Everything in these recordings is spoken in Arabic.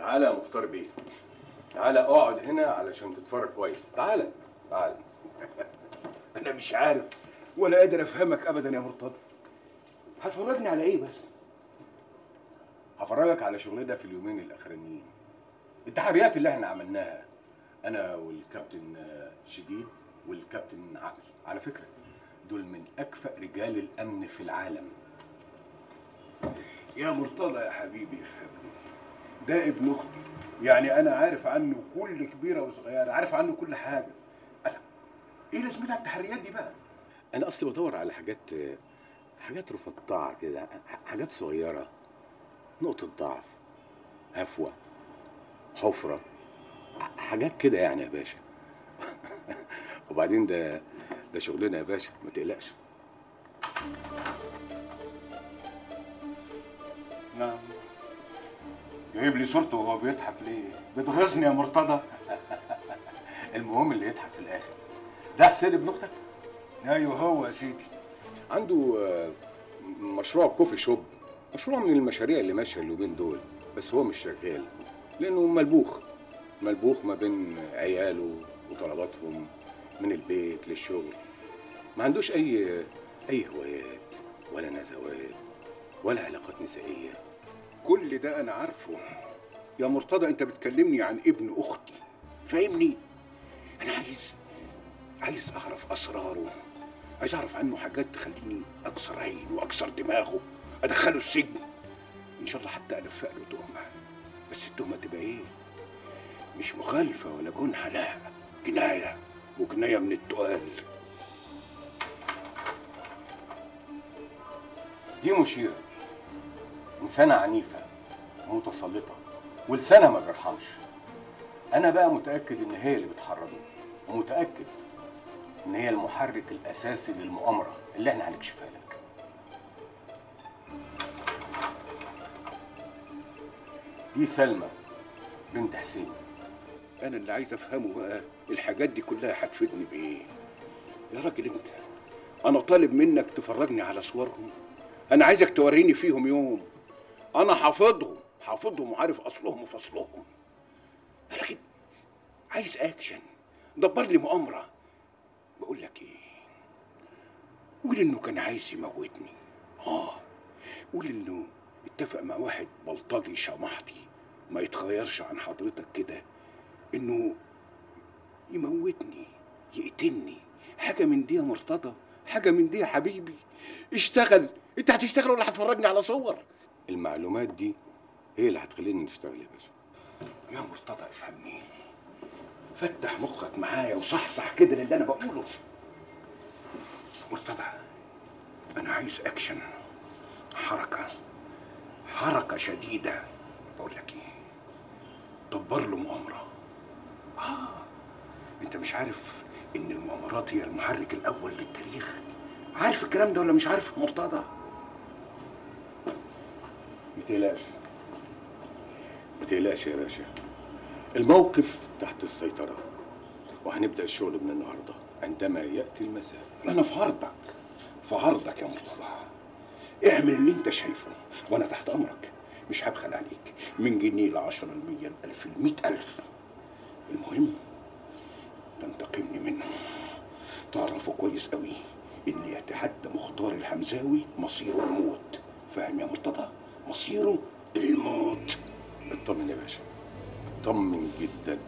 تعالى يا مختار بيه، تعالى اقعد هنا علشان تتفرج كويس. تعالى تعالى. انا مش عارف ولا قادر افهمك ابدا يا مرتضى. هتفرجني على ايه بس؟ هفرجك على شغلنا في اليومين الاخرانيين، التحريات اللي احنا عملناها انا والكابتن شديد والكابتن عقل. على فكره دول من اكفأ رجال الامن في العالم. يا مرتضى يا حبيبي يا خبري، ده ابن اختي، يعني انا عارف عنه كل كبيره وصغيره، عارف عنه كل حاجه. انا ايه لازمتها التحريات دي بقى؟ انا اصلي بدور على حاجات رفضتها كده، حاجات صغيره، نقطه ضعف، هفوه، حفره، حاجات كده يعني يا باشا. وبعدين ده شغلنا يا باشا، ما تقلقش. نعم، جايب لي صورته وهو بيضحك ليه؟ بتغزني يا مرتضى. المهم اللي يضحك في الاخر. ده حسين ابن اختك؟ ايوه هو يا سيدي، عنده مشروع كوفي شوب، مشروع من المشاريع اللي ماشيه اليومين دول، بس هو مش شغال لانه ملبوخ ما بين عياله وطلباتهم من البيت للشغل. ما عندوش اي هوايات ولا نزوات ولا علاقات نسائيه. كل ده انا عارفه يا مرتضى، انت بتكلمني عن ابن اختي، فاهمني؟ انا عايز اعرف اسراره، عايز اعرف عنه حاجات تخليني اكسر عينه واكسر دماغه، ادخله السجن ان شاء الله، حتى الفق له تهمه. بس التهمه تبقى ايه؟ مش مخالفه ولا جنحه، لا، جنايه، وجنايه من التقال. دي مشيرة، إنسانة عنيفة متسلطة ولسانها ما بيرحمش. أنا بقى متأكد إن هي اللي بتحرضه، ومتأكد إن هي المحرك الأساسي للمؤامرة اللي إحنا هنكشفها لك. دي سلمى بنت حسين. أنا اللي عايز أفهمه بقى الحاجات دي كلها هتفيدني بإيه؟ يا راجل أنت، أنا طالب منك تفرجني على صورهم، أنا عايزك توريني فيهم يوم، أنا حافظهم وعارف أصلهم وفصلهم، لكن عايز أكشن، دبر لي مؤامرة. بقول لك إيه؟ قول إنه كان عايز يموتني، قول إنه اتفق مع واحد بلطجي شمحتي ما يتغيرش عن حضرتك كده، إنه يموتني، يقتلني، حاجة من دي يا مرتضى، حاجة من دي يا حبيبي. اشتغل، انت هتشتغل ولا هتفرجني على صور؟ المعلومات دي هي اللي هتخليني نشتغل يا باشا. يا مرتضى افهمني، فتح مخك معايا وصحصح كده للي انا بقوله. مرتضى انا عايز اكشن، حركه شديده. بقول لك ايه، دبر له مؤامره. انت مش عارف ان المؤامرات هي المحرك الاول للتاريخ؟ عارف الكلام ده ولا مش عارف يا مرتضى؟ ما تقلقش يا باشا، الموقف تحت السيطرة، وهنبدأ الشغل من النهارده عندما يأتي المساء. أنا في عرضك يا مرتضى، اعمل اللي أنت شايفه وأنا تحت أمرك، مش هبخل عليك، من جنيه ل10 ل100 ل1000 ل100,000. المهم تنتقمني منه، تعرفه كويس قوي اللي يتحدى مختار الحمزاوي مصيره الموت، فاهم يا مرتضى؟ مصيره الموت. اطمن يا باشا، اطمن جدا.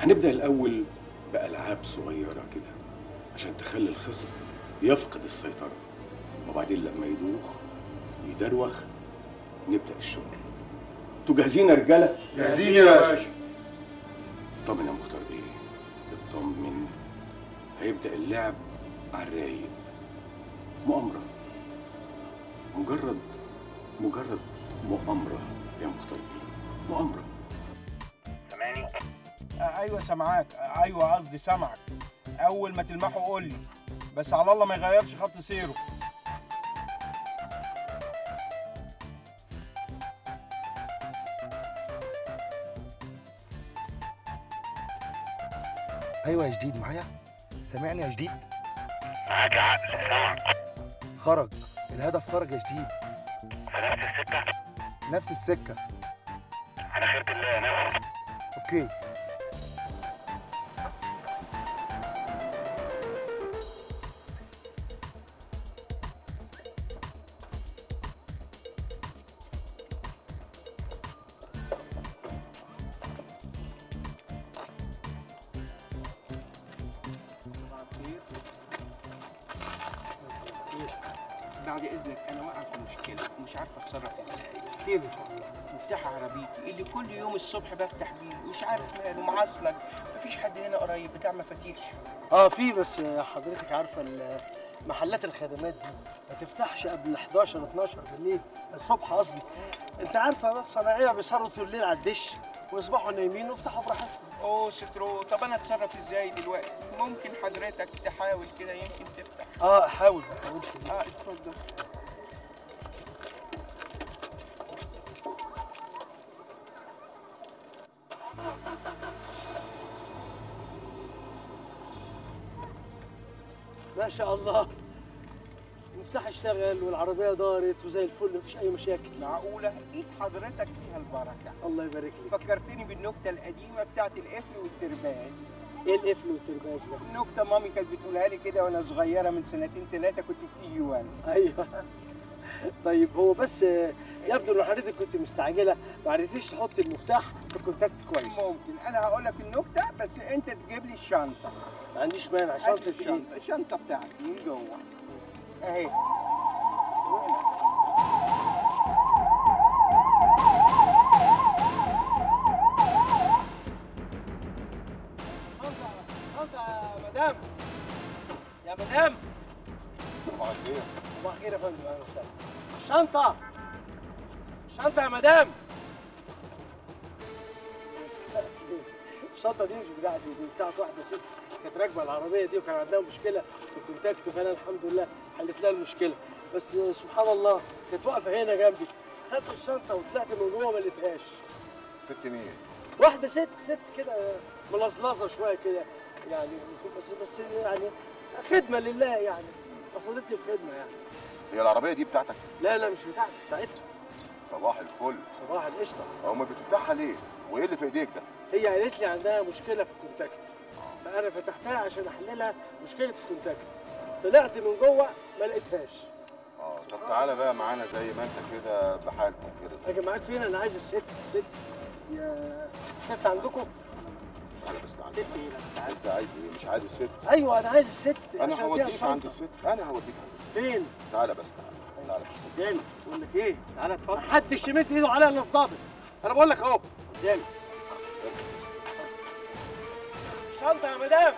هنبدأ الأول بألعاب صغيرة كده عشان تخلي الخصم يفقد السيطرة، وبعدين لما يدوخ ويدروخ نبدأ الشغل. انتوا جاهزين يا رجالة؟ جاهزين يا باشا. اطمن يا مختار بيه، اطمن، هيبدأ اللعب على الرايق، مؤامرة، مجرد مؤامرة يا مختار بيه، مؤامرة. سامعني؟ أيوه سامعاك، أيوه قصدي سامعك، أول ما تلمحه قول لي، بس على الله ما يغيرش خط سيره. أيوه يا جديد معايا؟ سامعني يا جديد؟ معاك يا عقل، سامعك. خرج، الهدف خرج يا شديد. في نفس السكة؟ نفس السكة. على خيرة الله اوكي. بعد اذنك انا واقع في مشكله مش عارفه اتصرف ازاي. ليه بتقولي؟ مفتاح عربيتي اللي كل يوم الصبح بفتح بيه مش عارف ماله معصلك، مفيش حد هنا قريب بتاع مفاتيح؟ اه في، بس حضرتك عارفه محلات الخدمات دي ما تفتحش قبل 11 12 بالليل، الصبح قصدي. انت عارفه بس صناعيه بيسهروا طول الليل على الدش ويصبحوا نايمين ويفتحوا براحتهم. اوه سترو، طب انا اتصرف ازاي دلوقتي؟ ممكن حضرتك تحاول كده يمكن تفتح؟ اه حاول ما تحاولش. اه اتفضل. ما شاء الله المفتاح اشتغل والعربيه دارت وزي الفل مفيش اي مشاكل. معقوله؟ ايد حضرتك فيها البركه. الله يبارك لك. فكرتني بالنكته القديمه بتاعت القفل والترباس. ايه القفل والترباس ده؟ نكته مامي كانت بتقولها لي كده وانا صغيره من سنتين ثلاثه كنت في كي جي. ايوه. طيب هو بس يبدو ان حضرتك كنت مستعجله ما عرفتيش تحط المفتاح في الكونتاكت كويس. ممكن انا هقول لك النكته بس انت تجيب لي الشنطه. ما عنديش مانع. شنطه ايه؟ الشنطه بتاعتي من جوه اهي. خلطة يا مدام. يا مدام صباح الخير. صباح الخير يا فندم. اهلا وسهلا. الشنطة الشنطة يا مدام. الشنطة دي مش بتاعتي، دي بتاعت واحدة ست كانت راكبه العربيه دي وكان عندها مشكله في الكونتاكت، فانا الحمد لله حلت لها المشكله. بس سبحان الله كانت واقفه هنا جنبي، خدت الشنطه وطلعت من جوه ما لقيتهاش. ست مين؟ واحده ست كده ملظلظه شويه كده يعني، بس يعني خدمه لله يعني، قصدتني بخدمه يعني. هي العربيه دي بتاعتك؟ لا لا مش بتاعتي، بتاعتها. صباح الفل. صباح القشطه. امال بتفتحها ليه؟ وايه اللي في ايديك ده؟ هي قالت لي عندها مشكله في الكونتاكت، فأنا فتحتها عشان أحللها مشكلة الكونتاكت، طلعت من جوه ما لقيتهاش. اه طب تعالى بقى معانا زي ما أنت كده بحالتك كده. أجي معاك فين؟ أنا عايز الست يا الست عندكم؟ أنا بستعجل. ست إيه؟ لا أنت عايز إيه؟ مش عايز الست؟ أيوه أنا عايز الست. أنا هوديك عند الست. فين؟ تعالى بس تعالى. تعالى بس. قدامي. بقول لك إيه؟ تعالى اتفضل. محدش يمد إيده عليها إلا الظابط. أنا بقول لك أهو. قدامي. شنطة يا مدام.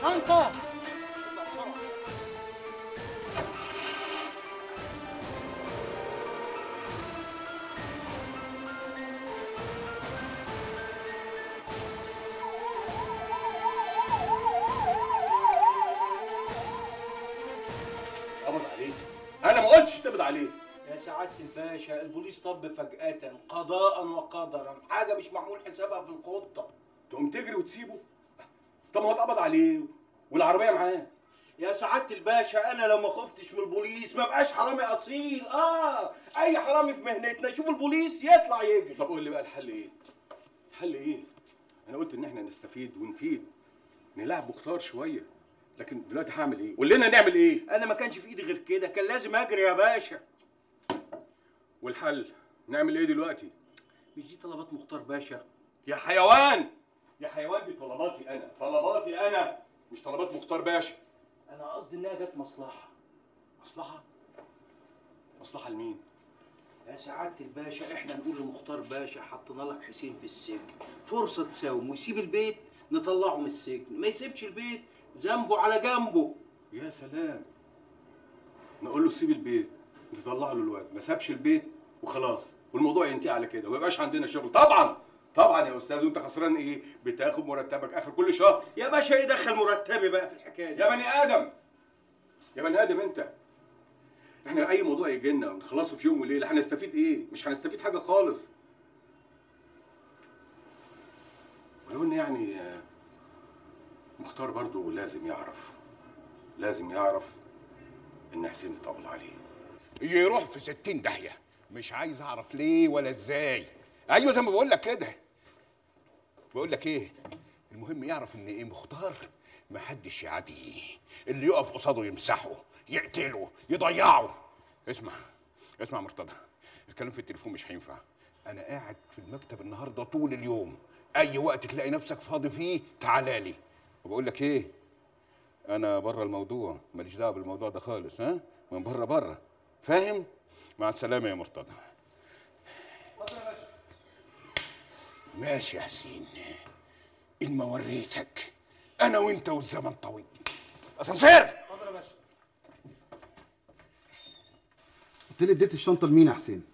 شنطة. بسرعة. قبض عليه. أنا ما قلتش تقبض عليه. يا سعادة الباشا البوليس طب فجأة قضاء وقدرا، حاجة مش معمول حسابها في الخطة. تقوم تجري وتسيبه؟ طب ما هو اتقبض عليه والعربية معاه. يا سعادة الباشا أنا لو ما خفتش من البوليس ما بقاش حرامي أصيل. آه أي حرامي في مهنتنا يشوف البوليس يطلع يجري. طب قول لي بقى الحل إيه؟ الحل إيه؟ أنا قلت إن إحنا نستفيد ونفيد، نلعب مختار شوية، لكن دلوقتي هعمل إيه؟ قول لنا نعمل إيه؟ أنا ما كانش في إيدي غير كده، كان لازم أجري يا باشا. والحل نعمل ايه دلوقتي؟ مش دي طلبات مختار باشا؟ يا حيوان يا حيوان، دي طلباتي انا، طلباتي انا مش طلبات مختار باشا. انا قصدي انها جت مصلحه. مصلحه؟ مصلحه لمين؟ يا سعاده الباشا احنا نقول لمختار باشا حطينا لك حسين في السجن، فرصه تساوم ويسيب البيت نطلعه من السجن، ما يسيبش البيت ذنبه على جنبه. يا سلام، نقول له سيب البيت نطلع له الواد، ما سابش البيت وخلاص والموضوع ينتهي على كده وما يبقاش عندنا شغل. طبعا طبعا يا استاذ، وانت خسران ايه؟ بتاخد مرتبك اخر كل شهر يا باشا. ايه دخل مرتبي بقى في الحكايه دي يا بني ادم؟ يا بني ادم انت، احنا اي موضوع يجي لنا ونخلصه في يوم وليله هنستفيد ايه؟ مش هنستفيد حاجه خالص. ولو ان يعني مختار برضه لازم يعرف ان حسين اتقبض عليه. يروح في 60 داهيه، مش عايز اعرف ليه ولا ازاي. ايوه زي ما بقول لك كده. بقول لك ايه، المهم يعرف ان ايه مختار محدش يعاديه، اللي يقف قصاده يمسحه، يقتله، يضيعه. اسمع اسمع مرتضى، الكلام في التليفون مش هينفع. انا قاعد في المكتب النهارده طول اليوم، اي وقت تلاقي نفسك فاضي فيه تعالى لي. وبقول لك ايه، انا بره الموضوع، ماليش دعوه بالموضوع ده خالص. ها من بره بره، فاهم؟ مع السلامه يا مرتضى. ماشي يا حسين، ان ما وريتك انا وانت والزمن طويل. اسانسير. اتفضل يا باشا. قلت لي اديت الشنطه لمين يا حسين؟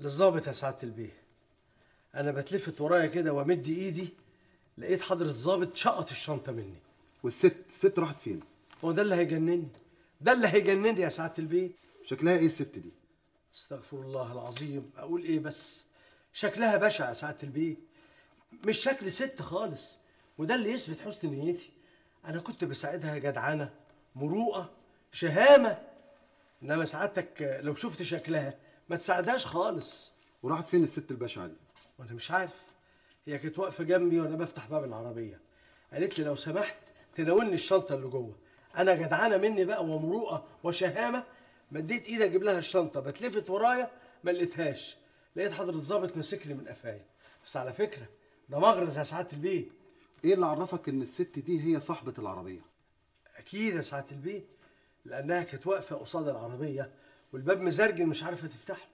للظابط يا سعاده البيه. انا بتلفت ورايا كده وامد ايدي، لقيت حضره الظابط شقط الشنطه مني. والست، الست راحت فين؟ هو ده اللي هيجنني، ده اللي هيجنني يا سعاده البيه. شكلها ايه الست دي؟ استغفر الله العظيم، اقول ايه بس، شكلها بشع يا سعاده البيه، مش شكل ست خالص، وده اللي يثبت حسن نيتي. انا كنت بساعدها جدعانه، مروءه، شهامه، انما سعادتك لو شفت شكلها ما تساعدهاش خالص. وراحت فين الست البشعه دي؟ وانا مش عارف، هي كانت واقفه جنبي وانا بفتح باب العربيه، قالت لي لو سمحت تناولني الشنطه اللي جوه. انا جدعانه مني بقى ومروءه وشهامه، مديت ايدي اجيب لها الشنطه، بتلفت ورايا ما لقيتهاش، لقيت حضره الظابط ماسكني من قفايا. بس على فكره ده مغرز يا سعاده البيه. ايه اللي عرفك ان الست دي هي صاحبه العربيه؟ اكيد يا سعاده البيه، لانها كانت واقفه قصاد العربيه والباب مزرجن مش عارفه تفتحه،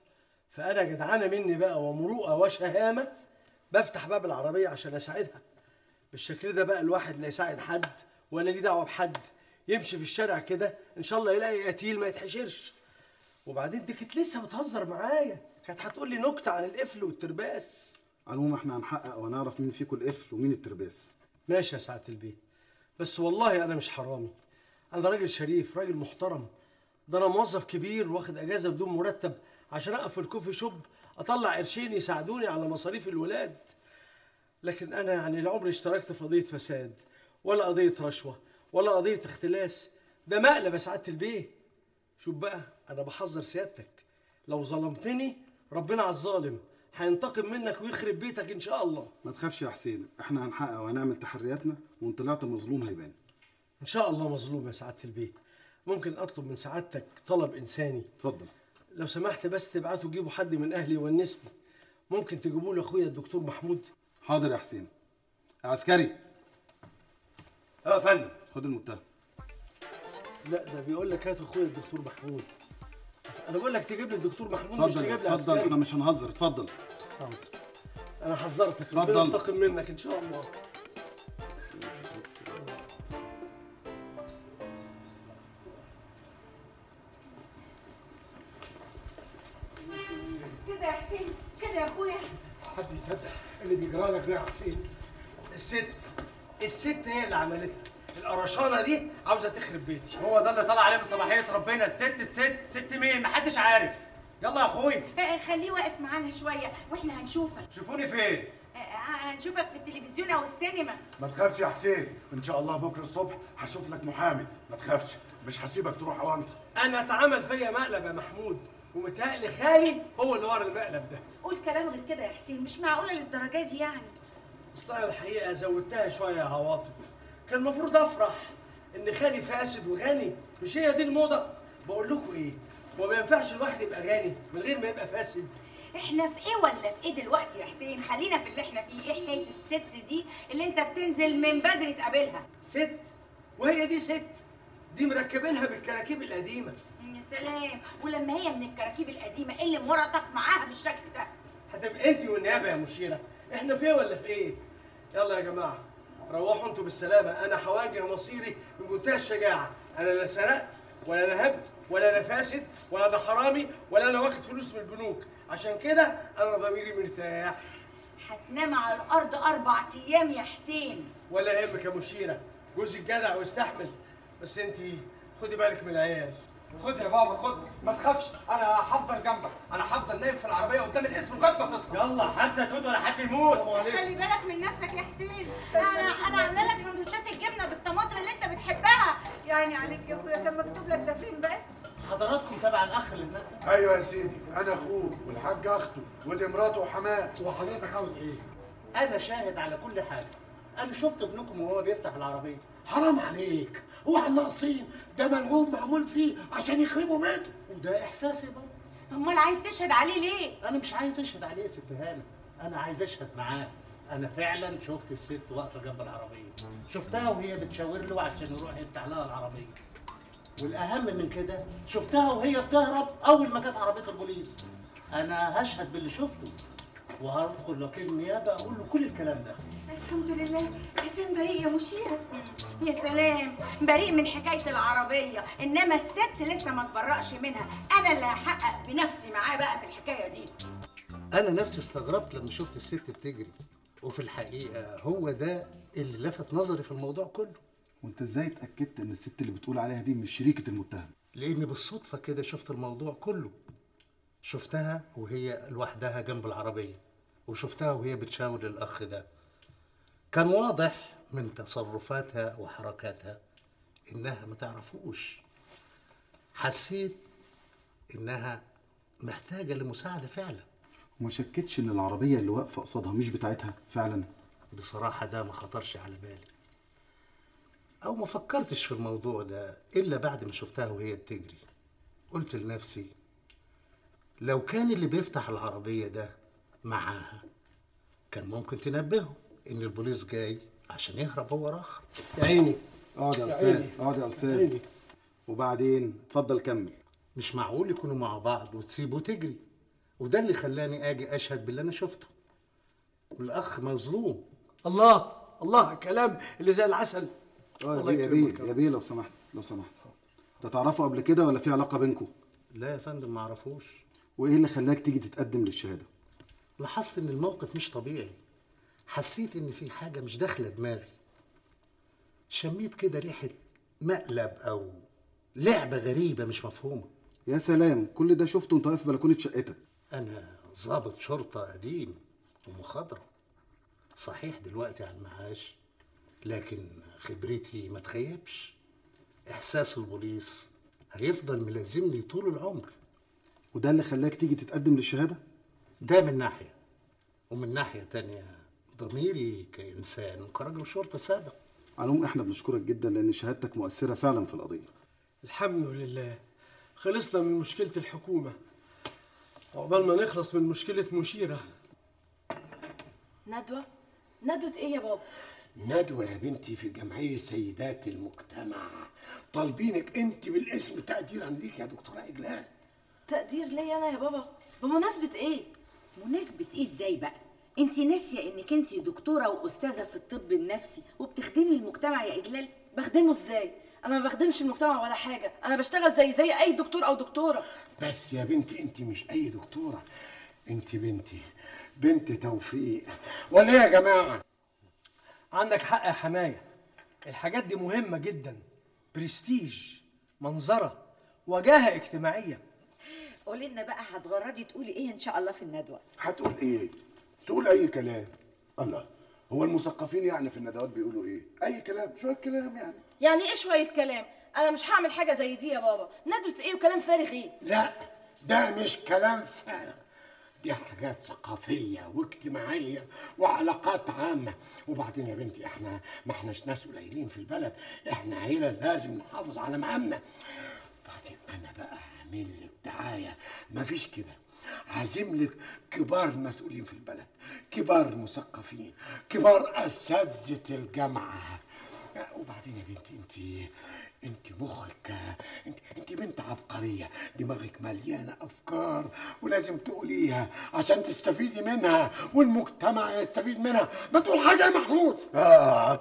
فانا جدعانه مني بقى ومروءه وشهامه بفتح باب العربيه عشان اساعدها. بالشكل ده بقى الواحد لا يساعد حد ولا ليه دعوه بحد، يمشي في الشارع كده ان شاء الله يلاقي قتيل ما يتحشرش. وبعدين دي كانت لسه بتهزر معايا، كانت هتقول لي نكته عن القفل والترباس. على العموم احنا هنحقق وهنعرف مين فيكم القفل ومين الترباس. ماشي يا سعاده البيه، بس والله انا مش حرامي، انا راجل شريف، راجل محترم. ده انا موظف كبير واخد اجازه بدون مرتب عشان اقف في الكوفي شوب اطلع قرشين يساعدوني على مصاريف الولاد. لكن انا يعني لا عمري اشتركت في قضيه فساد ولا قضيه رشوه ولا قضيه اختلاس، ده مقلب يا سعاده البيه. شوف بقى، انا بحذر سيادتك، لو ظلمتني ربنا على الظالم، هينتقم منك ويخرب بيتك ان شاء الله. ما تخافش يا حسين، احنا هنحقق وهنعمل تحرياتنا، وان طلعت مظلوم هيبان. ان شاء الله مظلوم يا سعاده البيه. ممكن اطلب من سعادتك طلب انساني؟ اتفضل. لو سمحت بس تبعتوا تجيبوا حد من اهلي يونسني، ممكن تجيبوا لي اخويا الدكتور محمود؟ حاضر يا حسين. عسكري. اه يا فندم. خد المتهم. لا ده بيقول لك هات اخويا الدكتور محمود. انا بقول لك تجيب لي الدكتور محمود، مش تجيب لي عسكري. اتفضل، احنا مش هنهزر. اتفضل. حاضر، انا حذرتك، ربنا ينتقم منك ان شاء الله. كده يا حسين، كده يا اخويا. حد يصدق اللي بيجرى لك ده يا حسين؟ الست هي اللي عملتها، القرشانه دي عاوزه تخرب بيتي، هو ده اللي طلع عليه من صباحيه ربنا. الست مين؟ محدش عارف. يلا يا اخويا، خليه واقف معانا شويه واحنا هنشوفك. تشوفوني فين؟ هنشوفك في التلفزيون او السينما. ما تخافش يا حسين، ان شاء الله بكره الصبح هشوف لك محامي، ما تخافش، مش هسيبك تروح. او انت، انا اتعمل فيا مقلب يا محمود، ومتهيألي خالي هو اللي ورا المقلب ده. قول كلام غير كده يا حسين، مش معقوله للدرجه دي يعني. اصل الحقيقه زودتها شويه يا عواطف، كان المفروض افرح ان خالي فاسد وغني، مش هي دي الموضه؟ بقول لكم ايه، هو ما ينفعش الواحد يبقى غني من غير ما يبقى فاسد؟ احنا في ايه ولا في ايه دلوقتي يا حسين؟ خلينا في اللي احنا فيه. ايه حكايه الست دي اللي انت بتنزل من بدري تقابلها؟ ست؟ وهي دي ست؟ دي مركبينها بالكراكيب القديمه. يا سلام، ولما هي من الكراكيب القديمه ايه اللي مراتك معاها بالشكل ده؟ هتبقى انت والنيابه يا مشيره، احنا في ايه ولا في ايه؟ يلا يا جماعه روحوا انتوا بالسلامه، انا هواجه مصيري بمنتهى الشجاعه. انا لا سرقت ولا انا هبت ولا انا فاسد ولا انا حرامي ولا انا واخد فلوس من البنوك، عشان كده انا ضميري مرتاح. هتنام على الارض 4 ايام يا حسين. ولا يهمك يا مشيره، جوزك جدع واستحمل، بس انت خدي بالك من العيال. خد يا بابا خد، ما تخافش، انا هفضل جنبك، انا هفضل نايم في العربيه قدام الاسم لغايه ما تطلع. يلا حتى تدور لحد يموت. خلي بالك من نفسك يا حسين، انا عامله لك سندوتشات الجبنه بالطماطم اللي انت بتحبها. يعني عليك يا اخويا كان مكتوب لك ده فين بس؟ حضراتكم تبع الاخ اللي هناك؟ ايوه يا سيدي، انا اخوه والحاج اخته ودي مراته وحماه. وحضرتك عاوز ايه؟ انا شاهد على كل حاجه، انا شفت ابنكم وهو بيفتح العربيه. حرام عليك، اوعى الناقصين، ده ملعوب معمول فيه عشان يخربوا بيته. وده احساسي بقى. امال عايز تشهد عليه ليه؟ انا مش عايز اشهد عليه يا ست هانه، انا عايز اشهد معاه. أنا فعلاً شفت الست واقفة جنب العربية، شفتها وهي بتشاور له عشان يروح يفتح لها العربية، والأهم من كده شفتها وهي بتهرب أول ما جت عربية البوليس. أنا هشهد باللي شفته وهدخل لوكيل النيابة أقول له كل الكلام ده. الحمد لله، حسين بريء يا مشيرة. يا سلام، بريء من حكاية العربية، إنما الست لسه ما اتبرأش منها، أنا اللي هحقق بنفسي معاه بقى في الحكاية دي. أنا نفسي استغربت لما شفت الست بتجري، وفي الحقيقة هو ده اللي لفت نظري في الموضوع كله. وانت ازاي اتأكدت ان الست اللي بتقول عليها دي مش شريكة المتهم؟ لأني بالصدفة كده شفت الموضوع كله، شفتها وهي لوحدها جنب العربية، وشفتها وهي بتشاور الأخ ده. كان واضح من تصرفاتها وحركاتها إنها ما تعرفوش. حسيت إنها محتاجة لمساعدة فعلا. وما شكتش ان العربيه اللي واقفه قصادها مش بتاعتها فعلا؟ بصراحه ده ما خطرش على بالي، او ما فكرتش في الموضوع ده الا بعد ما شفتها وهي بتجري. قلت لنفسي لو كان اللي بيفتح العربيه ده معاها كان ممكن تنبهه ان البوليس جاي عشان يهرب هو وراها. يا عيني، اقعد يا استاذ، اقعد يا استاذ. وبعدين اتفضل كمل. مش معقول يكونوا مع بعض وتسيبه تجري، وده اللي خلاني اجي اشهد باللي انا شفته. والاخ مظلوم. الله الله، كلام اللي زي العسل. يا بيه يا بيه، لو سمحت لو سمحت، انت تعرفه قبل كده ولا في علاقه بينكم؟ لا يا فندم، ما اعرفوش. وايه اللي خلاك تيجي تتقدم للشهاده؟ لاحظت ان الموقف مش طبيعي، حسيت ان في حاجه مش داخله دماغي، شميت كده ريحه مقلب او لعبه غريبه مش مفهومه. يا سلام، كل ده شفته وانت واقف في بلكونه شقتك؟ أنا ضابط شرطة قديم ومخضرم، صحيح دلوقتي على المعاش، لكن خبرتي ما تخيبش. إحساس البوليس هيفضل ملازمني طول العمر. وده اللي خلاك تيجي تتقدم للشهادة؟ ده من ناحية، ومن ناحية تانية ضميري كإنسان وكراجل شرطة سابق. علوم، إحنا بنشكرك جدا لأن شهادتك مؤثرة فعلا في القضية. الحمد لله، خلصنا من مشكلة الحكومة. عقبال ما نخلص من مشكلة مشيرة. ندوة؟ ندوة إيه يا بابا؟ ندوة يا بنتي في جمعية سيدات المجتمع، طالبينك أنت بالاسم تقديرا ليك يا دكتورة إجلال. تقدير ليا أنا يا بابا؟ بمناسبة إيه؟ مناسبة إيه إزاي بقى؟ أنت ناسية إنك أنت دكتورة وأستاذة في الطب النفسي وبتخدمي المجتمع يا إجلال؟ بخدمه إزاي؟ أنا ما بخدمش المجتمع ولا حاجة، أنا بشتغل زي أي دكتور أو دكتورة. بس يا بنتي أنت مش أي دكتورة، أنت بنتي، بنت توفيق، ولا يا جماعة؟ عندك حق يا حماية، الحاجات دي مهمة جدا، برستيج، منظرة، وجاهة اجتماعية. قولي لنا بقى، هتغردي تقولي إيه إن شاء الله في الندوة؟ هتقول إيه؟ تقول أي كلام. الله، هو المثقفين يعني في الندوات بيقولوا إيه؟ أي كلام، شوية كلام يعني. يعني ايه شوية كلام؟ أنا مش هعمل حاجة زي دي يا بابا، ندوة إيه وكلام فارغ إيه؟ لا، ده مش كلام فارغ، دي حاجات ثقافية واجتماعية وعلاقات عامة، وبعدين يا بنتي إحنا ما إحناش ناس قليلين في البلد، إحنا عيلة لازم نحافظ على مقامنا. وبعدين أنا بقى هعمل لك دعاية، مفيش كده، عازم لك كبار المسؤولين في البلد، كبار المثقفين، كبار أساتذة الجامعة. وبعدين يا بنتي انت مخك، انت بنت عبقريه، دماغك مليانه افكار ولازم تقوليها عشان تستفيدي منها والمجتمع يستفيد منها. ما تقول حاجه يا محمود.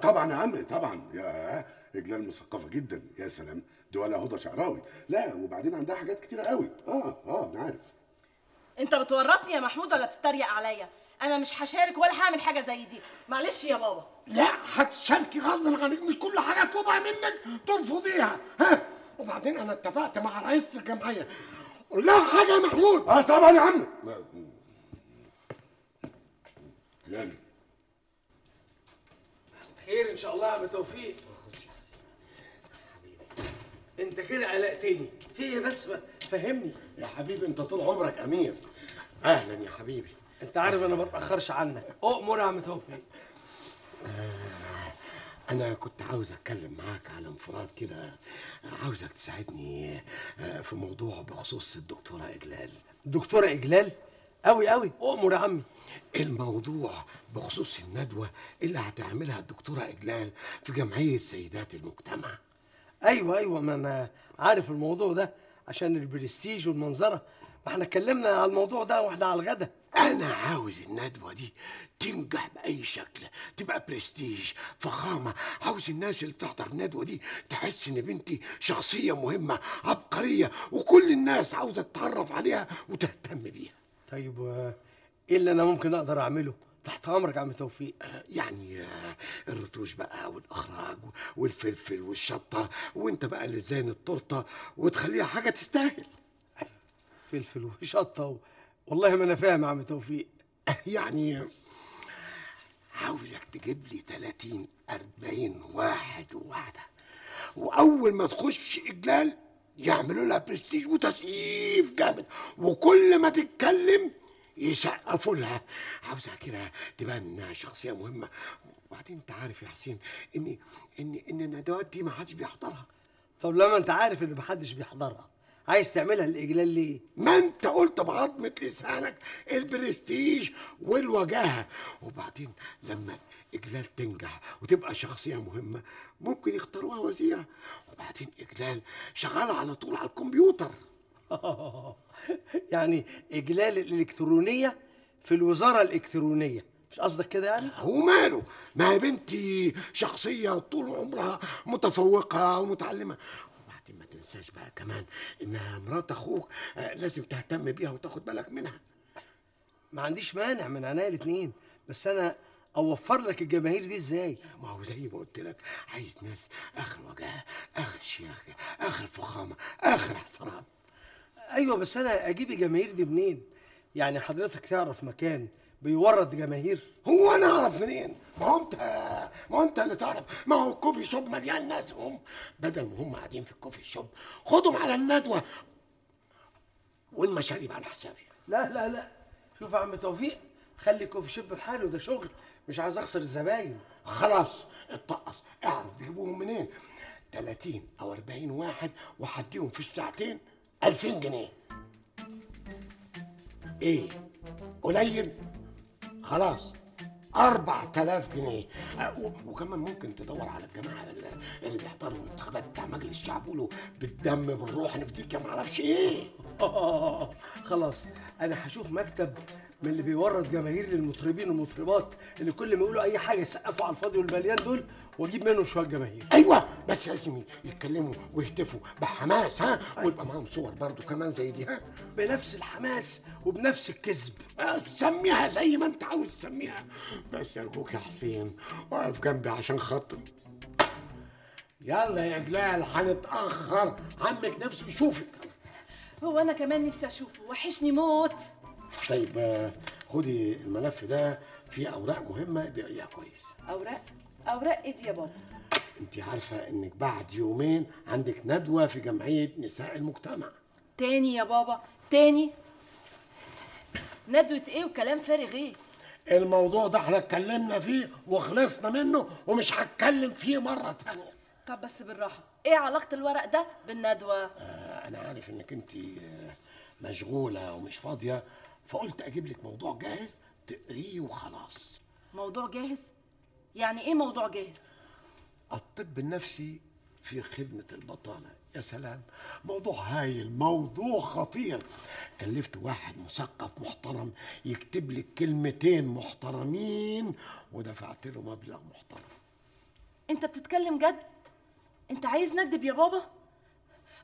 طبعا يا عم طبعا، يا اجلال مثقفه جدا. يا سلام، دي ولا هدى شعراوي. لا وبعدين عندها حاجات كتيره قوي. انا عارف. انت بتورطني يا محمود ولا بتتريق عليا؟ أنا مش هشارك ولا هعمل حاجة زي دي، معلش يا بابا. لا هتشاركي غصب عنك، مش كل حاجة أطلبها منك ترفضيها، ها؟ وبعدين أنا اتفقت مع رئيس الجمعية، قول لها حاجة يا محمود. طبعا يا عم. لا خير إن شاء الله يا عم توفيق. انت كده قلقتني في بس فهمني يا حبيبي. انت طول عمرك امير. اهلا يا حبيبي. انت عارف انا ما اتاخرش عنك. اؤمر يا عم توفيق. انا كنت عاوز اتكلم معاك على انفراد كده، عاوزك تساعدني في موضوع بخصوص الدكتوره اجلال. الدكتوره اجلال؟ قوي قوي، اؤمر يا عمي. الموضوع بخصوص الندوه اللي هتعملها الدكتوره اجلال في جمعيه سيدات المجتمع. ايوه ما انا عارف الموضوع ده، عشان البرستيج والمنظره، ما احنا اتكلمنا على الموضوع ده واحنا على الغدا. انا عاوز الندوه دي تنجح باي شكل، تبقى برستيج، فخامه. عاوز الناس اللي بتحضر الندوه دي تحس ان بنتي شخصيه مهمه، عبقريه، وكل الناس عاوزه تتعرف عليها وتهتم بيها. طيب ايه اللي انا ممكن اقدر اعمله؟ تحت امرك يا عم توفيق. يعني الرتوش بقى والاخراج والفلفل والشطه، وانت بقى اللي تزين التورته وتخليها حاجه تستاهل. فلفل وشطه والله ما انا فاهم يا عم توفيق. يعني عاوزك تجيب لي 30 40 واحد وواحده، واول ما تخش اجلال يعملوا لها برستيج وتسقيف جامد، وكل ما تتكلم يسقفوا لها. عاوزها كده تبان انها شخصيه مهمه. وبعدين انت عارف يا حسين ان الندوات دي ما حدش بيحضرها. طب لما انت عارف ان ما حدش بيحضرها، عايز تعملها للاجلال ليه؟ ما انت قلت بعضمه لسانك البرستيج والوجاهه. وبعدين لما اجلال تنجح وتبقى شخصيه مهمه ممكن يختاروها وزيره. وبعدين اجلال شغاله على طول على الكمبيوتر. يعني اجلال الالكترونيه في الوزاره الالكترونيه، مش قصدك كده يعني؟ وماله، ما هي بنتي شخصيه طول عمرها متفوقه ومتعلمه. وبعدين ما تنساش بقى كمان انها مرات اخوك، لازم تهتم بيها وتاخد بالك منها. ما عنديش مانع، من عينيا الاثنين، بس انا اوفر لك الجماهير دي ازاي؟ ما هو زي ما قلت لك، عايز ناس اخر وجاهه، اخر شياكه، اخر فخامه، اخر احترام. ايوه بس انا اجيب الجماهير دي منين؟ يعني حضرتك تعرف مكان بيورد جماهير؟ هو انا اعرف منين؟ ما انت اللي تعرف. ما هو الكوفي شوب مليان ناس، هم بدل ما هم قاعدين في الكوفي شوب خدهم على الندوه والمشاريب على حسابي. لا شوف يا عم توفيق، خلي الكوفي شوب بحاله، ده شغل، مش عايز اخسر الزباين. خلاص اتطقص، اعرف بيجيبوهم منين؟ 30 او 40 واحد وحديهم في الساعتين 2000 جنيه. ايه قليل؟ خلاص 4000 جنيه. وكمان ممكن تدور على الجماعه اللي بيحضروا الانتخابات بتاع مجلس الشعب، يقولوا بالدم بالروح نفديك يا معرفش ايه. خلاص انا هشوف مكتب من اللي بيورد جماهير للمطربين والمطربات، اللي كل ما يقولوا اي حاجه يسقفوا على الفاضي والمليان دول، واجيب منهم شويه جماهير. ايوه بس لازم يتكلموا ويهتفوا بحماس. ها أيوة. ويبقى معاهم صور برضو كمان زي دي. ها بنفس الحماس وبنفس الكذب. سميها زي ما انت عاوز تسميها، بس ارجوك يا حسين اقف جنبي عشان خاطر. يلا يا جلال هنتاخر، عمك نفسه يشوفك. هو انا كمان نفسي اشوفه، وحشني موت. طيب خدي الملف ده فيه اوراق مهمه، اقرأيها كويس. اوراق ايه دي يا بابا؟ انت عارفه انك بعد يومين عندك ندوه في جمعيه نساء المجتمع. تاني يا بابا تاني؟ ندوه ايه وكلام فارغ ايه؟ الموضوع ده احنا اتكلمنا فيه وخلصنا منه، ومش هتكلم فيه مره تانيه. طب بس بالراحه، ايه علاقه الورق ده بالندوه؟ انا عارف انك انت مشغوله ومش فاضيه، فقلت اجيب لك موضوع جاهز تقريه وخلاص. موضوع جاهز؟ يعني ايه موضوع جاهز؟ الطب النفسي في خدمة البطالة. يا سلام، موضوع هايل، موضوع خطير. كلفت واحد مثقف محترم يكتب لك كلمتين محترمين، ودفعت له مبلغ محترم. انت بتتكلم جد؟ انت عايز نكدب يا بابا؟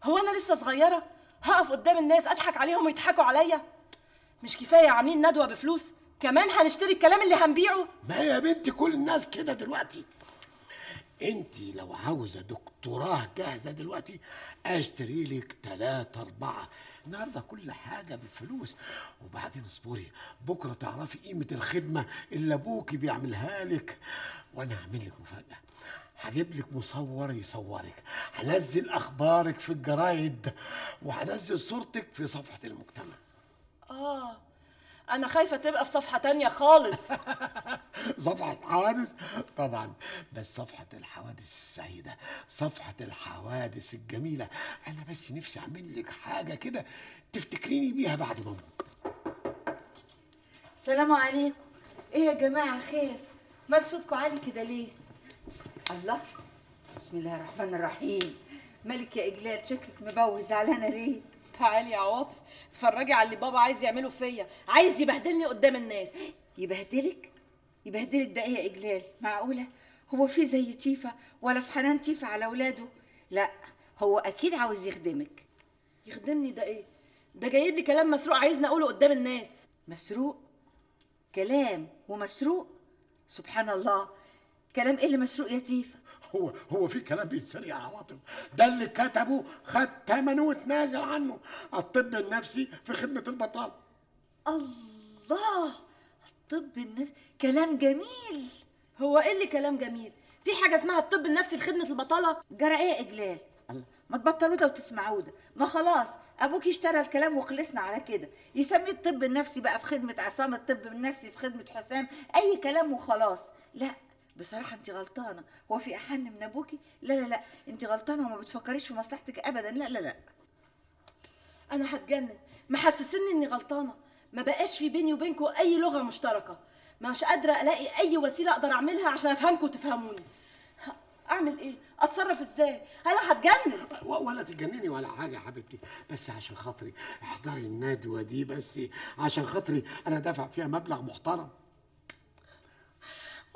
هو انا لسه صغيرة هقف قدام الناس اضحك عليهم ويضحكوا عليا؟ مش كفايه عاملين ندوه بفلوس، كمان هنشتري الكلام اللي هنبيعه؟ ما يا بنتي كل الناس كده دلوقتي. انت لو عاوزه دكتوراه جاهزه دلوقتي اشتري لك 3 4. النهارده كل حاجه بالفلوس. وبعدين اصبري، بكره تعرفي قيمه الخدمه اللي ابوكي بيعملها لك. وانا هعمل لك مفاجاه، هجيب لك مصور يصورك، هنزل اخبارك في الجرايد، وهنزل صورتك في صفحه المجتمع. اه انا خايفه تبقى في صفحه تانية خالص. صفحه حوادث طبعا، بس صفحه الحوادث السعيده، صفحه الحوادث الجميله. انا بس نفسي اعمل لك حاجه كده تفتكريني بيها بعد ما اموت. السلام عليكم. ايه يا جماعه خير؟ مال صوتكم عالي كده ليه؟ الله، بسم الله الرحمن الرحيم. مالك يا إجلال؟ شكلك مبوز، زعلانه ليه؟ تعالي يا عواطف اتفرجي على اللي بابا عايز يعمله فيا، عايز يبهدلني قدام الناس. يبهدلك؟ يبهدلك ده ايه يا إجلال؟ معقوله؟ هو في زي تيفا ولا في حنان تيفا على اولاده؟ لا، هو اكيد عاوز يخدمك. يخدمني ده ايه؟ ده جايب لي كلام مسروق عايزني اقوله قدام الناس. مسروق؟ كلام ومسروق؟ سبحان الله، كلام ايه اللي مسروق يا تيفا؟ هو في كلام بيتسرق يا عواطف؟ ده اللي كتبه خد ثمنه وتنازل عنه، الطب النفسي في خدمة البطالة. الله، الطب النفسي، كلام جميل. هو ايه اللي كلام جميل؟ في حاجة اسمها الطب النفسي في خدمة البطالة؟ جرى ايه يا إجلال؟ الله، ما تبطلوا ده وتسمعوا ده، ما خلاص ابوك اشترى الكلام وخلصنا على كده، يسميه الطب النفسي بقى في خدمة عصام، الطب النفسي في خدمة حسام، أي كلام وخلاص. لا بصراحة أنت غلطانة، هو في أحن من أبوكي؟ لا لا لا، أنت غلطانة وما بتفكريش في مصلحتك أبدا، لا لا لا. أنا هتجنن، محسسني إني غلطانة، ما بقاش في بيني وبينكم أي لغة مشتركة، مش قادرة ألاقي أي وسيلة أقدر أعملها عشان أفهمكم وتفهموني. أعمل إيه؟ أتصرف إزاي؟ أنا هتجنن. ولا تتجنني ولا حاجة يا حبيبتي، بس عشان خاطري احضري الندوة دي، بس عشان خاطري أنا دافع فيها مبلغ محترم.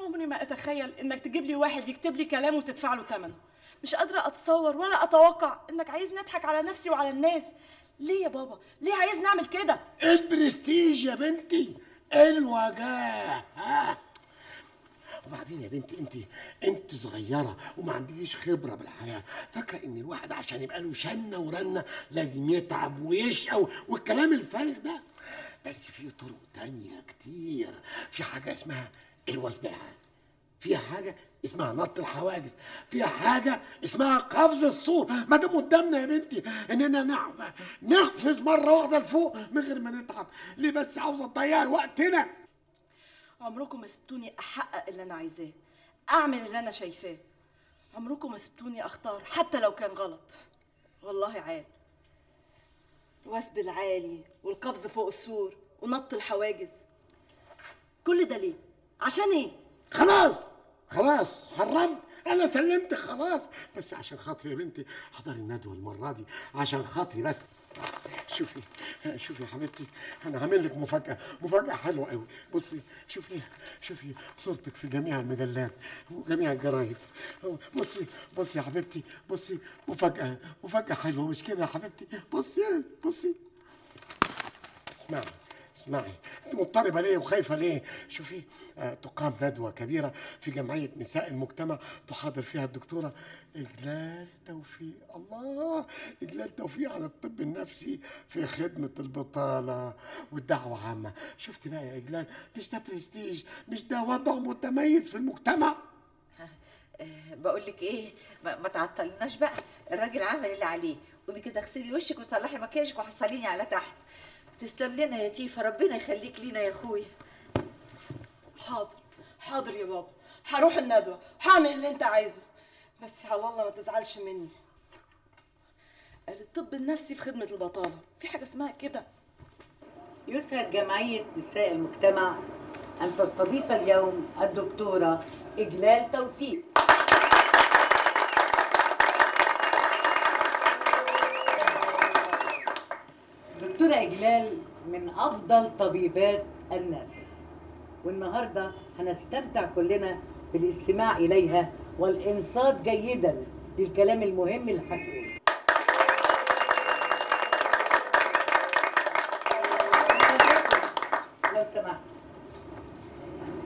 عمري ما اتخيل انك تجيب لي واحد يكتب لي كلام وتدفع له ثمنه، مش قادره اتصور ولا اتوقع انك عايزني اضحك على نفسي وعلى الناس. ليه يا بابا؟ ليه عايزني اعمل كده؟ البرستيج يا بنتي، الوجاه. وبعدين يا بنتي انت صغيره وما عندكيش خبره بالحياه، فاكره ان الواحد عشان يبقى له شنه ورنه لازم يتعب ويشقى والكلام الفارغ ده. بس في طرق تانيه كتير، في حاجه اسمها الوثب العام، فيها حاجة اسمها نط الحواجز، فيها حاجة اسمها قفز السور. ما دام قدامنا يا بنتي اننا نقفز مرة واحدة لفوق من غير ما نتعب، ليه بس عاوزة تضيع وقتنا؟ عمركم ما سبتوني احقق اللي انا عايزاه، اعمل اللي انا شايفاه، عمركم ما سبتوني اختار حتى لو كان غلط. والله عال، الوثب العالي والقفز فوق السور ونط الحواجز، كل ده ليه؟ عشان ايه؟ خلاص حرمت، انا سلمت خلاص، بس عشان خاطري يا بنتي احضري الندوه المره دي، عشان خاطري بس. شوفي يا حبيبتي، انا هعمل لك مفاجاه حلوه قوي. بصي، شوفي صورتك في جميع المجلات وجميع الجرايد. بصي يا حبيبتي، بصي مفاجاه حلوه، مش كده يا حبيبتي؟ بصي اسمعي، انت مضطربه ليه وخايفه ليه؟ شوفي، تقام ندوه كبيره في جمعيه نساء المجتمع تحاضر فيها الدكتوره إجلال توفيق. الله، إجلال توفيق على الطب النفسي في خدمه البطاله، والدعوه عامه. شفت بقى يا إجلال، مش ده برستيج؟ مش ده وضع متميز في المجتمع؟ بقول لك ايه، ما تعطلناش بقى، الراجل عمل اللي عليه. قومي كده اغسلي وشك وصلحي مكياجك وحصليني على تحت. تسلم لنا يا تيفا، ربنا يخليك لينا يا اخويا. حاضر يا بابا، هروح الندوه وهعمل اللي انت عايزه، بس على الله ما تزعلش مني. الطب النفسي في خدمه البطاله، في حاجه اسمها كده. يسعد جمعيه نساء المجتمع ان تستضيف اليوم الدكتوره إجلال توفيق. دكتورة إجلال من أفضل طبيبات النفس، والنهاردة هنستمتع كلنا بالاستماع إليها والإنصات جيدا للكلام المهم اللي هتقوله. لو سمحت،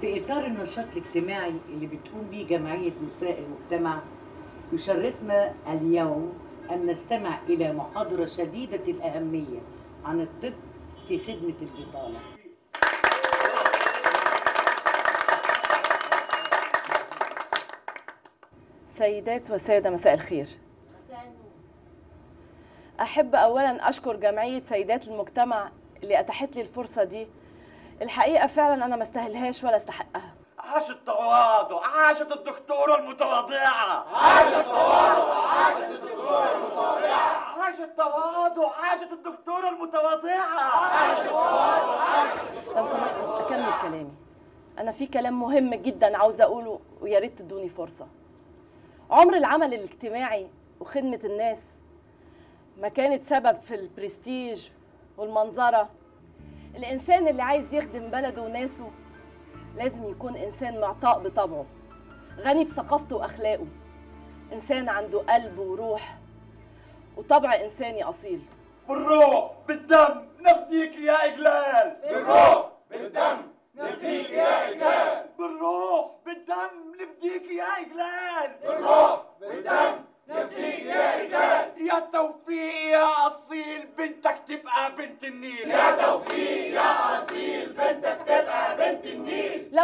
في إطار النشاط الاجتماعي اللي بتقوم بيه جمعية نساء المجتمع، يشرفنا اليوم أن نستمع إلى محاضرة شديدة الأهمية عن الطب في خدمة البطالة. سيدات وسادة، مساء الخير. أحب أولا أشكر جمعية سيدات المجتمع اللي أتاحت لي الفرصة دي. الحقيقة فعلا أنا ما استاهلهاش ولا استحقها. عاش التواضع، عاشت الدكتورة المتواضعة، عاش التواضع، عاشت الدكتورة المتواضعة، عاش التواضع، عاشت الدكتورة المتواضعة، عاش التواضع، عاش الدكتورة. لو سمحتوا أكمل كلامي، أنا في كلام مهم جدا عاوزة أقوله ويا ريت تدوني فرصة. عمر العمل الاجتماعي وخدمة الناس ما كانت سبب في البرستيج والمنظرة. الإنسان اللي عايز يخدم بلده وناسه لازم يكون إنسان معطاء بطبعه، غني بثقافته وأخلاقه، إنسان عنده قلب وروح وطبع إنساني أصيل. بالروح بالدم نفديك يا إجلال، بالروح بالدم نفديك يا إجلال، بالروح بالدم نفديك يا إجلال، بالروح بالدم نفديك يا إجلال. يا توفيق يا أصيل بنتك تبقى بنت النيل، يا توفيق يا أصيل بنتك تبقى بنت النيل.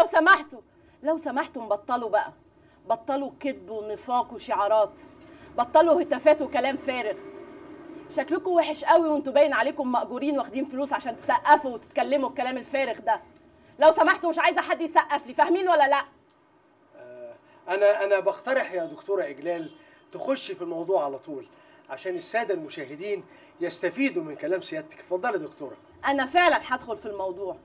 لو سمحتوا بطلوا بقى، بطلوا كذب ونفاق وشعارات، بطلوا هتافات وكلام فارغ. شكلكم وحش قوي وانتوا باين عليكم مأجورين واخدين فلوس عشان تسقفوا وتتكلموا الكلام الفارغ ده. لو سمحتوا مش عايزة حد يسقف لي، فاهمين ولا لأ؟ أنا بقترح يا دكتورة إجلال تخش في الموضوع على طول عشان السادة المشاهدين يستفيدوا من كلام سيادتك. اتفضلي يا دكتورة. أنا فعلا هدخل في الموضوع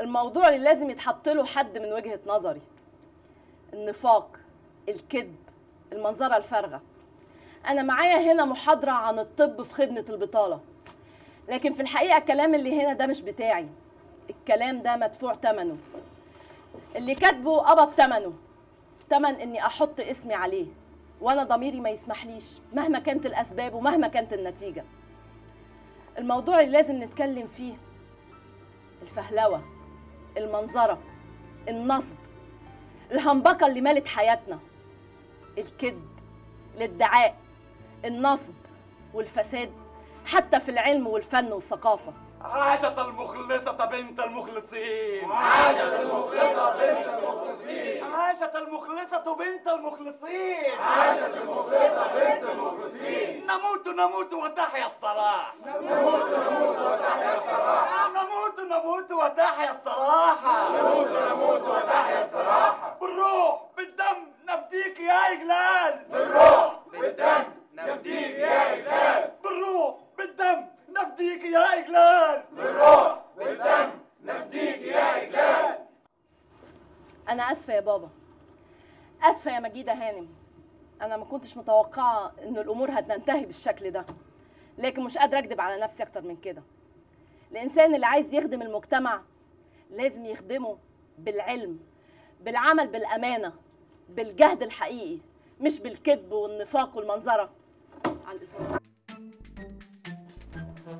اللي لازم يتحط له حد من وجهة نظري. النفاق، الكذب، المنظرة الفارغة. أنا معايا هنا محاضرة عن الطب في خدمة البطالة، لكن في الحقيقة الكلام اللي هنا ده مش بتاعي، الكلام ده مدفوع ثمنه، اللي كاتبه قبض ثمنه، ثمن إني أحط اسمي عليه، وأنا ضميري ما يسمحليش مهما كانت الأسباب ومهما كانت النتيجة. الموضوع اللي لازم نتكلم فيه الفهلوة، المنظرة، النصب، الهنبقة اللي مالت حياتنا، الكذب، الادعاء، النصب والفساد حتى في العلم والفن والثقافة. عاشت المخلصة بنت المخلصين، عاشت المخلصة بنت المخلصين، عاشت المخلصة بنت المخلصين، عاشت المخلصة بنت المخلصين. نموت نموت وتحيا الصلاح، نموت نموت وتحيا الصراحة، نموت نموت وتحيا الصراحة، نموت نموت وتحيا الصراحة. بالروح بالدم نفديك يا إجلال، بالروح بالدم نفديك يا إجلال، بالروح بالدم نفديك يا إجلال، بالروح بالدم نفديك يا إجلال. أنا آسفة يا بابا، آسفة يا مجيدة هانم، أنا ما كنتش متوقعة إن الأمور هتنتهي بالشكل ده، لكن مش قادرة أكدب على نفسي أكتر من كده. الإنسان اللي عايز يخدم المجتمع لازم يخدمه بالعلم، بالعمل، بالأمانة، بالجهد الحقيقي، مش بالكذب والنفاق والمنظرة. على الإسلام.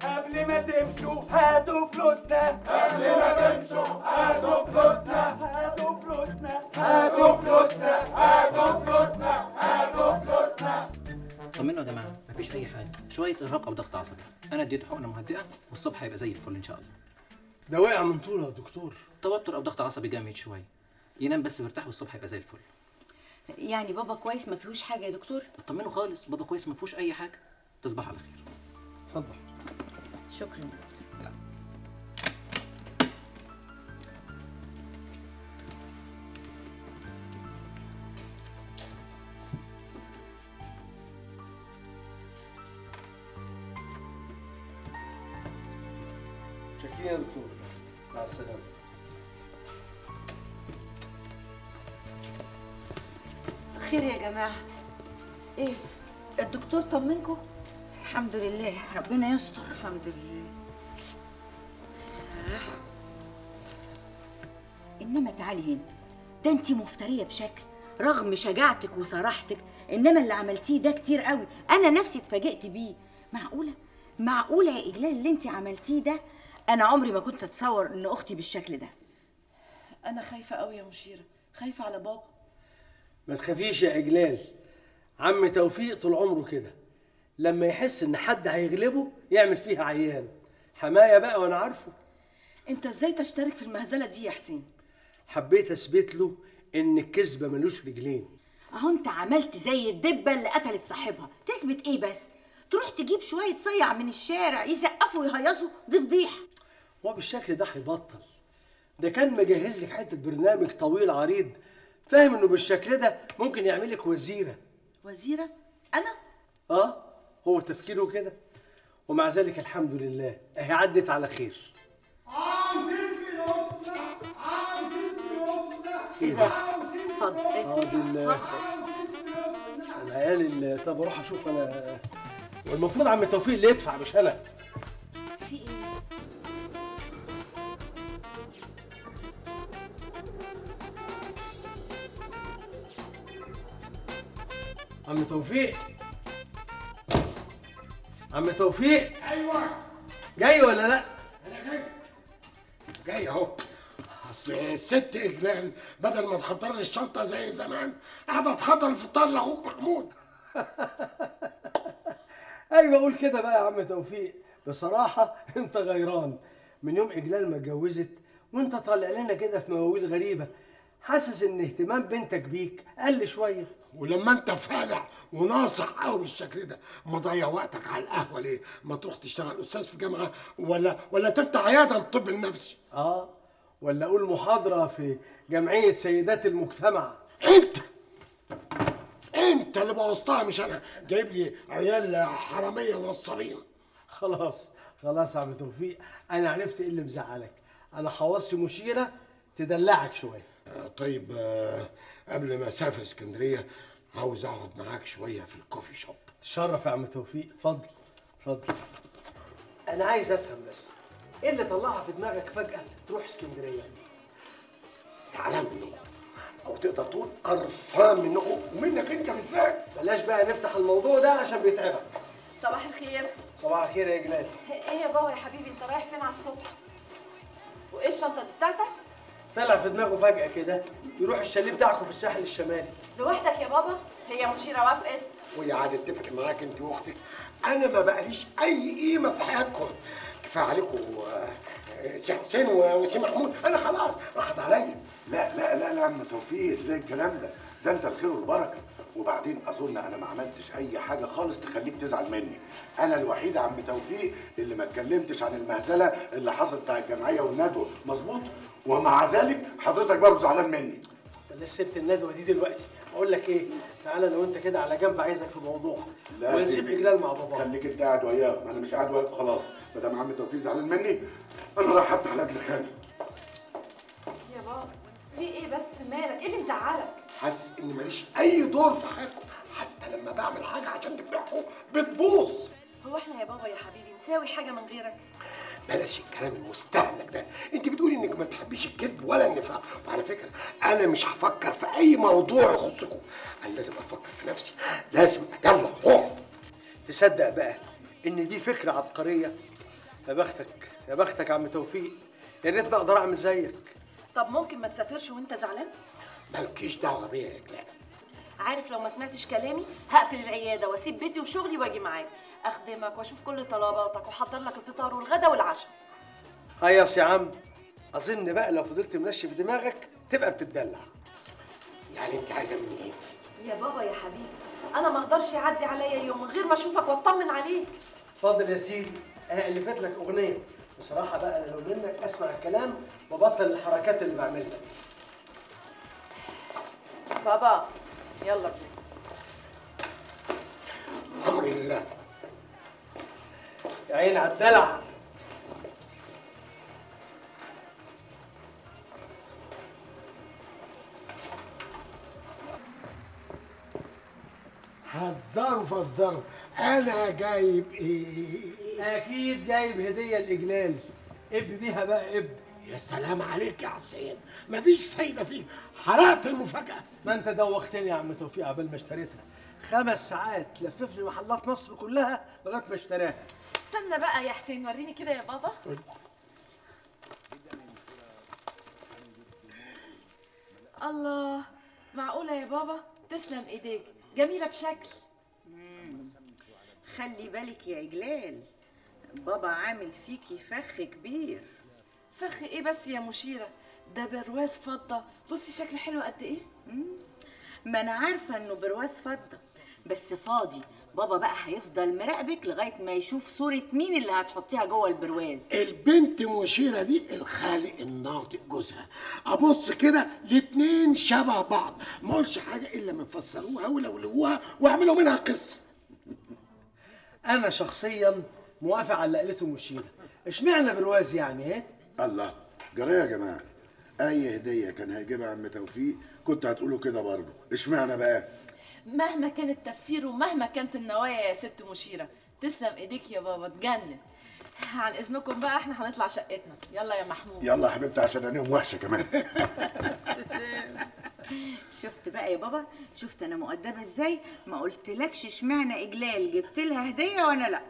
قبل ما تمشوا هاتوا فلوسنا، قبل ما تمشوا هاتوا فلوسنا، هاتوا فلوسنا، هاتوا فلوسنا، هاتوا فلوسنا، هاتوا فلوسنا. طمنوا يا جماعه مفيش اي حاجه، شويه ارهاق او ضغط عصبي، انا اديته حقنه مهدئه والصبح هيبقى زي الفل ان شاء الله. ده وقع من طوله يا دكتور. توتر او ضغط عصبي جامد شويه، ينام بس ويرتاح والصبح هيبقى زي الفل. يعني بابا كويس ما فيهوش حاجه يا دكتور؟ اطمنوا خالص، بابا كويس ما فيهوش اي حاجه. تصبح على خير. اتفضل. شكرا. شكرا يا دكتور، مع السلامة. خير يا جماعة. ايه الدكتور طمنكم؟ الحمد لله، ربنا يستر. الحمد لله. انما تعالي هنا، ده انت مفتريه بشكل، رغم شجاعتك وصراحتك، انما اللي عملتيه ده كتير قوي، انا نفسي اتفاجئت بيه. معقوله يا إجلال اللي انت عملتيه ده؟ انا عمري ما كنت اتصور ان اختي بالشكل ده. انا خايفه قوي يا مشيره، خايفه على بابا. ما تخافيش يا إجلال، عم توفيق طول عمره كده، لما يحس ان حد هيغلبه يعمل فيها عيان. حمايه بقى وانا عارفه. انت ازاي تشترك في المهزله دي يا حسين؟ حبيت اثبت له ان الكذبه ملوش رجلين. اهو انت عملت زي الدبه اللي قتلت صاحبها، تثبت ايه بس؟ تروح تجيب شويه صيع من الشارع يسقفوا ويهيصوا، دي فضيحه. هو بالشكل ده هيبطل. ده كان مجهز لك حته برنامج طويل عريض، فاهم انه بالشكل ده ممكن يعمل لك وزيره. وزيره؟ انا؟ اه، هو تفكيره كده. ومع ذلك الحمد لله اهي عدت على خير. ايه ده؟ اتفضل اتفضل. العيال، طب اروح اشوف انا. والمفروض عم توفيق اللي يدفع مش انا. في ايه؟ عم توفيق، عم توفيق. ايوه، جاي ولا لا؟ انا جاي جاي اهو. اصل الست اجلال بدل ما تحضر لي الشنطه زي زمان قاعده تحضر الفطار لاخوك محمود. ايوه قول كده بقى يا عم توفيق. بصراحه انت غيران من يوم اجلال ما اتجوزت وانت طالع لنا كده في مواويل غريبه. حاسس ان اهتمام بنتك بيك قل شويه. ولما انت فالع وناصح قوي بالشكل ده مضيع وقتك على القهوه ليه؟ ما تروح تشتغل استاذ في جامعه ولا تفتح عياده للطب النفسي. اه، ولا اقول محاضره في جمعيه سيدات المجتمع. انت اللي بوظتها مش انا. جايب لي عيال حراميه ونصابين. خلاص يا عم توفيق، انا عرفت ايه اللي مزعلك. انا هوصي مشيره تدلعك شويه. طيب قبل ما اسافر اسكندريه عاوز اقعد معاك شويه في الكوفي شوب. تشرف يا عم توفيق. اتفضل اتفضل. انا عايز افهم بس ايه اللي طلعها في دماغك فجاه تروح اسكندريه؟ زعلان منهم، او تقدر تقول قرفان منهم ومنك انت بالذات. بلاش بقى نفتح الموضوع ده عشان بيتعبك. صباح الخير. صباح الخير يا جلال. ايه يا بابا يا حبيبي، انت رايح فين على الصبح؟ وايه الشنطه دي بتاعتك؟ طلع في دماغه فجأة كده يروح الشاليه بتاعكم في الساحل الشمالي. لوحدك يا بابا؟ هي مشيرة وافقت؟ وهي قعدت تتفق معاك انت واختك. انا ما بقاليش اي قيمة في حياتكم، كفاية عليكم سي حسين وسي محمود، انا خلاص راحت عليا. لا لا لا لا عم توفيق، ازاي الكلام ده؟ ده انت الخير والبركة. وبعدين اظن انا ما عملتش اي حاجه خالص تخليك تزعل مني. انا الوحيد يا عم توفيق اللي ما اتكلمتش عن المهزله اللي حصلت بتاع الجمعيه والندوه، مظبوط؟ ومع ذلك حضرتك برضه زعلان مني. بلاش سبت الندوه دي دلوقتي. اقول لك ايه، تعالى لو انت كده على جنب، عايزك في موضوع ونسيب اجلال مع بابا. خليك انت قاعد وياه، انا مش قاعد وياه خلاص. ما دام عم توفيق زعلان مني انا رايح افتح لك زخانه. يا بابا في ايه بس؟ مالك؟ ايه اللي مزعلك؟ حاسس اني ماليش اي دور في حياتكم، حتى لما بعمل حاجه عشان تفرحوا بتبوظ. هو احنا يا بابا يا حبيبي نساوي حاجه من غيرك؟ بلاش الكلام المستهلك ده، انت بتقولي انك ما تحبيش الكذب ولا النفاق، وعلى فكره انا مش هفكر في اي موضوع يخصكم، انا لازم افكر في نفسي، لازم اطلع روح. تصدق بقى ان دي فكره عبقريه؟ يا بختك يا بختك يا عم توفيق، يا ريتني اقدر اعمل زيك. طب ممكن ما تسافرش وانت زعلان؟ مالكيش دعوه بيا يا كلاب. عارف لو ما سمعتش كلامي هقفل العياده واسيب بيتي وشغلي واجي معاك، اخدمك واشوف كل طلباتك واحضر لك الفطار والغدا والعشاء. هيص يا عم، اظن بقى لو فضلت ماشي في دماغك تبقى بتتدلع. يعني انت عايزه مني ايه؟ يا بابا يا حبيبي انا ما اقدرش يعدي عليا يوم من غير ما اشوفك واطمن عليك. اتفضل يا سيدي، انا الفت لك اغنيه. بصراحه بقى انا لو منك اسمع الكلام وبطل الحركات اللي بعملها. بابا يلا بينا. امر الله. يا عيني على الدلع. هزروا فزروا، انا جايب ايه؟ اكيد جايب هديه لاجلال. اب بيها بقى اب. يا سلام عليك يا حسين، مفيش فايده فيه، حرقت المفاجاه. ما انت دوختني يا عم توفيق عبال ما اشتريتها. 5 ساعات لففني محلات مصر كلها لغايه ما اشتراها. استنى بقى يا حسين، وريني كده يا بابا. الله، معقوله يا بابا؟ تسلم ايديك، جميله بشكل. خلي بالك يا اجلال، بابا عامل فيكي فخ كبير. فخ ايه بس يا مشيرة؟ ده برواز فضة، بصي شكله حلو قد ايه. ما انا عارفه انه برواز فضه بس فاضي. بابا بقى هيفضل مراقبك لغايه ما يشوف صوره مين اللي هتحطيها جوه البرواز. البنت مشيره دي الخالق الناطق جوزها، ابص كده الاتنين شبه بعض، ما اقولش حاجه الا ما يفسروها ولولوها واعملوا منها قصه. انا شخصيا موافق على اللي قالته مشيره. اشمعنى برواز يعني؟ ها؟ الله، جرى يا جماعه، اي هديه كان هيجيبها عم توفيق كنت هتقوله كده برضه. اشمعنى بقى؟ مهما كان التفسير ومهما كانت النوايا يا ست مشيرة، تسلم ايديك يا بابا، تجنن. عن اذنكم بقى احنا هنطلع شقتنا. يلا يا محمود. يلا يا حبيبتي عشان عينيهم وحشه كمان. شفت بقى يا بابا، شفت انا مؤدبه ازاي؟ ما قلتلكش اشمعنى اجلال جبت لها هديه وانا لا.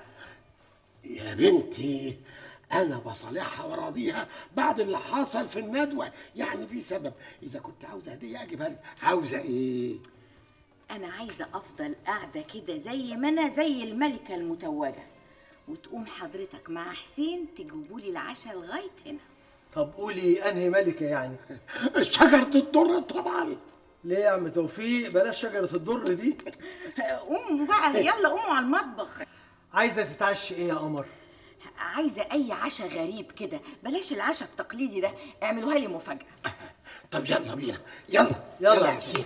يا بنتي أنا بصالحها وراضيها بعد اللي حصل في الندوة، يعني في سبب. إذا كنت عاوزة هدية أجيبها لك. عاوزة إيه؟ أنا عايزة أفضل قاعدة كده زي ما أنا، زي الملكة المتوجة، وتقوم حضرتك مع حسين تجيبولي العشاء لغاية هنا. طب قولي أنهي ملكة يعني؟ شجرة الدر طبعًا. ليه يا عم توفيق؟ بلاش شجرة الدر دي. قوموا بقى، يلا قوموا على المطبخ. عايزة تتعشي إيه يا قمر؟ عايزه اي عشا غريب كده، بلاش العشا التقليدي ده، اعملوها لي مفاجاه. طب يلا بينا، يلا يا حسين.